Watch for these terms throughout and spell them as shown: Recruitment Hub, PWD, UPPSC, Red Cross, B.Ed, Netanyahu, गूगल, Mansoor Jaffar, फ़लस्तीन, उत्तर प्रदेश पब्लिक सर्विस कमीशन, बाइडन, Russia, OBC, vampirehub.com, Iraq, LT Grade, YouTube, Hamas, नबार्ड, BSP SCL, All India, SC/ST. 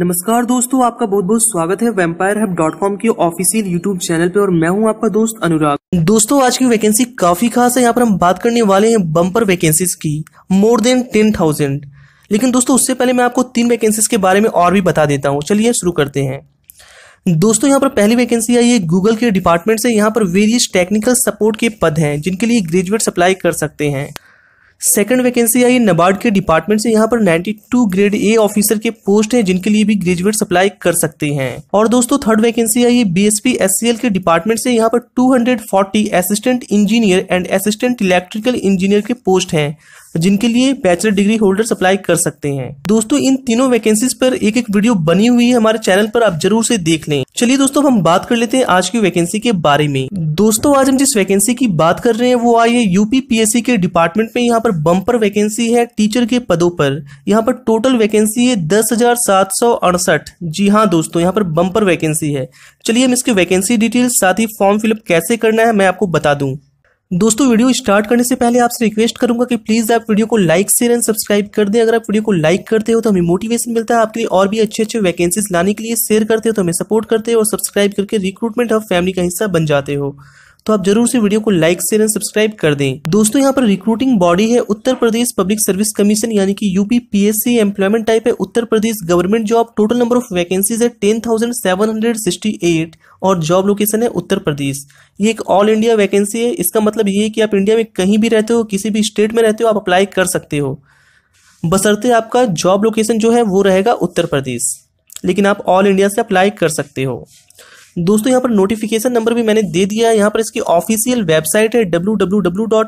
नमस्कार दोस्तों, आपका बहुत बहुत स्वागत है vampirehub.com के ऑफिशियल यूट्यूब चैनल पे और मैं हूं आपका दोस्त अनुराग। दोस्तों आज की वैकेंसी काफी खास है, यहाँ पर हम बात करने वाले हैं बम्पर वैकेंसीज की, मोर देन 10,000। लेकिन दोस्तों उससे पहले मैं आपको तीन वैकेंसीज के बारे में और भी बता देता हूँ। चलिए शुरू करते हैं। दोस्तों यहाँ पर पहली वैकेंसी आई है गूगल के डिपार्टमेंट से। यहाँ पर वेरियस टेक्निकल सपोर्ट के पद हैं जिनके लिए ग्रेजुएट अप्लाई कर सकते हैं। सेकंड वैकेंसी आई है नबार्ड के डिपार्टमेंट से। यहाँ पर 92 ग्रेड ए ऑफिसर के पोस्ट हैं जिनके लिए भी ग्रेजुएट्स अप्लाई कर सकते हैं। और दोस्तों थर्ड वैकेंसी आई है BSP SCL के डिपार्टमेंट से। यहाँ पर 240 assistant engineer and assistant electrical engineer के पोस्ट हैं जिनके लिए बैचलर डिग्री होल्डर्स अप्लाई कर सकते हैं। दोस्तों इन तीनों वैकेंसीज पर एक एक वीडियो बनी हुई है हमारे चैनल पर, आप जरूर से देख लें। चलिए दोस्तों हम बात कर लेते हैं आज की वैकेंसी के बारे में। दोस्तों आज हम जिस वैकेंसी की बात कर रहे हैं वो आई है UP PSC के डिपार्टमेंट में। यहाँ पर बम्पर वैकेंसी है टीचर के पदों पर। यहाँ पर टोटल वैकेंसी है 10,768। जी हाँ दोस्तों, यहाँ पर बम्पर वैकेंसी है। चलिए हम इसके वैकेंसी डिटेल साथ ही फॉर्म फिलअप कैसे करना है मैं आपको बता दूं। दोस्तों वीडियो स्टार्ट करने से पहले आपसे रिक्वेस्ट करूंगा कि प्लीज़ आप वीडियो को लाइक शेयर एंड सब्सक्राइब कर दें। अगर आप वीडियो को लाइक करते हो तो हमें मोटिवेशन मिलता है आपके लिए और भी अच्छे अच्छे वैकेंसीज लाने के लिए। शेयर करते हो तो हमें सपोर्ट करते हो और सब्सक्राइब करके रिक्रूटमेंट हब फैमिली का हिस्सा बन जाते हो, तो आप जरूर से वीडियो को लाइक शेयर एंड सब्सक्राइब कर दें। दोस्तों यहाँ पर रिक्रूटिंग बॉडी है उत्तर प्रदेश पब्लिक सर्विस कमीशन यानी कि UP PSC। एम्प्लॉयमेंट टाइप है Uttar Pradesh government job. Total number of vacancies है 10,768 और जॉब लोकेशन है उत्तर प्रदेश। ये एक ऑल इंडिया वैकेंसी है। इसका मतलब ये है कि आप इंडिया में कहीं भी रहते हो, किसी भी स्टेट में रहते हो, आप अप्लाई कर सकते हो, बशर्ते आपका जॉब लोकेशन जो है वो रहेगा उत्तर प्रदेश, लेकिन आप ऑल इंडिया से अप्लाई कर सकते हो। दोस्तों यहाँ पर नोटिफिकेशन नंबर भी मैंने दे दिया है। यहाँ पर इसकी ऑफिशियल वेबसाइट है www.upsc.up.nic.in।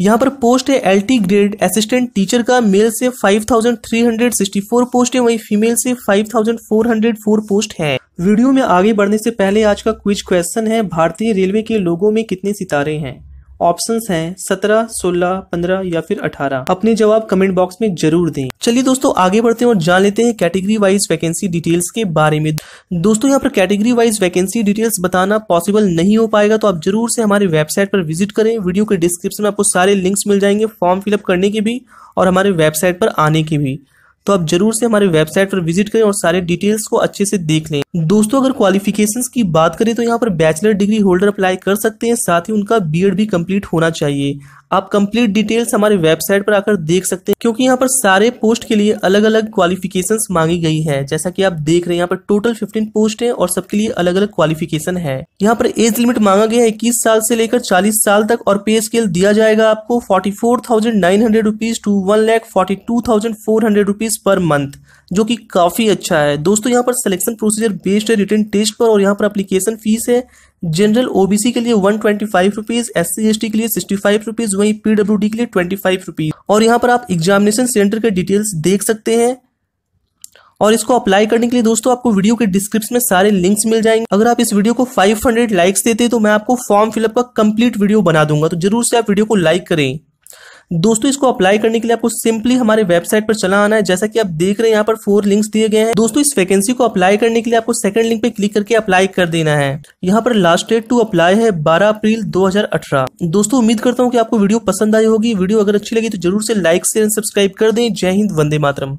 यहाँ पर पोस्ट है LT ग्रेड असिस्टेंट टीचर का। मेल से 5,364 पोस्ट है, वहीं फीमेल से 5,404 पोस्ट है। वीडियो में आगे बढ़ने से पहले आज का क्विज क्वेश्चन है, भारतीय रेलवे के लोगों में कितने सितारे हैं? ऑप्शंस हैं 17, 16, 15 या फिर 18। अपने जवाब कमेंट बॉक्स में जरूर दें। चलिए दोस्तों आगे बढ़ते हैं और जान लेते हैं कैटेगरी वाइज वैकेंसी डिटेल्स के बारे में। दोस्तों यहाँ पर कैटेगरी वाइज वैकेंसी डिटेल्स बताना पॉसिबल नहीं हो पाएगा, तो आप जरूर से हमारे वेबसाइट पर विजिट करें। वीडियो के डिस्क्रिप्शन में आपको सारे लिंक्स मिल जाएंगे, फॉर्म फिलअप करने के भी और हमारे वेबसाइट पर आने के भी, तो आप जरूर से हमारे वेबसाइट पर विजिट करें और सारे डिटेल्स को अच्छे से देख लें। दोस्तों अगर क्वालिफिकेशंस की बात करें तो यहाँ पर बैचलर डिग्री होल्डर अप्लाई कर सकते हैं, साथ ही उनका B.Ed भी कंप्लीट होना चाहिए। आप कंप्लीट डिटेल्स हमारे वेबसाइट पर आकर देख सकते हैं, क्योंकि यहाँ पर सारे पोस्ट के लिए अलग अलग क्वालिफिकेशंस मांगी गई है। जैसा कि आप देख रहे हैं यहाँ पर टोटल 15 पोस्ट है और सबके लिए अलग अलग क्वालिफिकेशन है। यहाँ पर एज लिमिट मांगा गया है 21 साल से लेकर 40 साल तक, और पे स्केल दिया जाएगा आपको 44,900 रुपीज टू 1,42,400 रुपीज पर मंथ, जो कि काफी अच्छा है। दोस्तों यहाँ पर सिलेक्शन प्रोसीजर बेस्ड है रिटन टेस्ट पर, और यहाँ पर एप्लीकेशन फीस है जनरल OBC के लिए 125 रुपीज, SC/ST के लिए 65 रुपीज, वहीं PWD के लिए 25 रुपीज। और यहाँ पर आप एग्जामिनेशन सेंटर के डिटेल्स देख सकते हैं, और इसको अप्लाई करने के लिए दोस्तों आपको वीडियो के डिस्क्रिप्शन में सारे लिंक्स मिल जाएंगे। अगर आप इस वीडियो को 500 लाइक्स देते तो मैं आपको फॉर्म फिलअप का कंप्लीट वीडियो बना दूंगा, तो जरूर से आप वीडियो को लाइक करें। दोस्तों इसको अप्लाई करने के लिए आपको सिंपली हमारे वेबसाइट पर चला आना है। जैसा कि आप देख रहे हैं यहाँ पर 4 लिंक्स दिए गए हैं। दोस्तों इस वैकेंसी को अप्लाई करने के लिए आपको सेकंड लिंक पे क्लिक करके अप्लाई कर देना है। यहाँ पर लास्ट डेट टू अप्लाई है 12 अप्रैल 2018। दोस्तों उम्मीद करता हूँ कि आपको वीडियो पसंद आई होगी। वीडियो अगर अच्छी लगी तो जरूर से लाइक शेयर एंड सब्सक्राइब कर दें। जय हिंद, वंदे मातरम।